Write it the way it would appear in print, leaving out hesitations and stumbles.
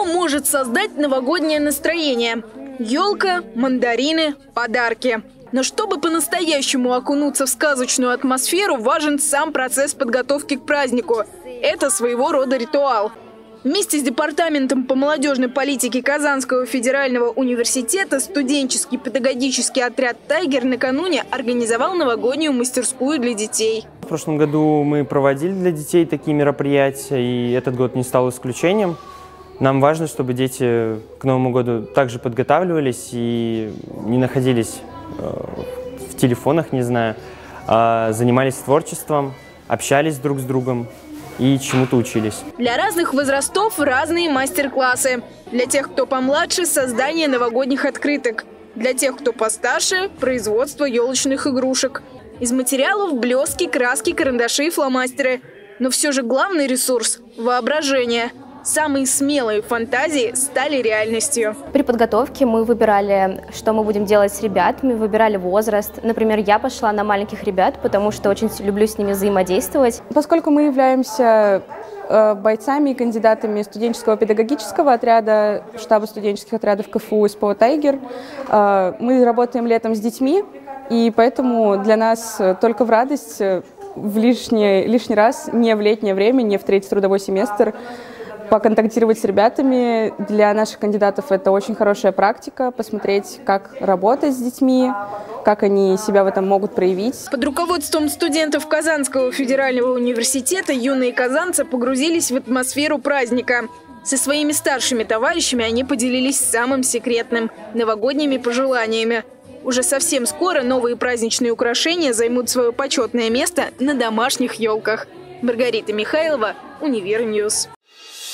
СПО может создать новогоднее настроение. Елка, мандарины, подарки. Но чтобы по-настоящему окунуться в сказочную атмосферу, важен сам процесс подготовки к празднику. Это своего рода ритуал. Вместе с Департаментом по молодежной политике Казанского федерального университета студенческий педагогический отряд «Тайгер» накануне организовал новогоднюю мастерскую для детей. В прошлом году мы проводили для детей такие мероприятия, и этот год не стал исключением. Нам важно, чтобы дети к Новому году также подготавливались и не находились в телефонах, не знаю, а занимались творчеством, общались друг с другом и чему-то учились. Для разных возрастов разные мастер-классы. Для тех, кто помладше, создание новогодних открыток. Для тех, кто постарше, производство елочных игрушек. Из материалов блески, краски, карандаши и фломастеры. Но все же главный ресурс – воображение. Самые смелые фантазии стали реальностью. При подготовке мы выбирали, что мы будем делать с ребятами, выбирали возраст. Например, я пошла на маленьких ребят, потому что очень люблю с ними взаимодействовать. Поскольку мы являемся бойцами и кандидатами студенческого педагогического отряда штаба студенческих отрядов КФУ СПО «Тайгер», мы работаем летом с детьми, и поэтому для нас только в радость лишний раз, не в летнее время, не в третий трудовой семестр, поконтактировать с ребятами. Для наших кандидатов это очень хорошая практика, посмотреть, как работать с детьми, как они себя в этом могут проявить. Под руководством студентов Казанского федерального университета юные казанцы погрузились в атмосферу праздника. Со своими старшими товарищами они поделились самым секретным – новогодними пожеланиями. Уже совсем скоро новые праздничные украшения займут свое почетное место на домашних елках. Маргарита Михайлова, Универ-ньюс.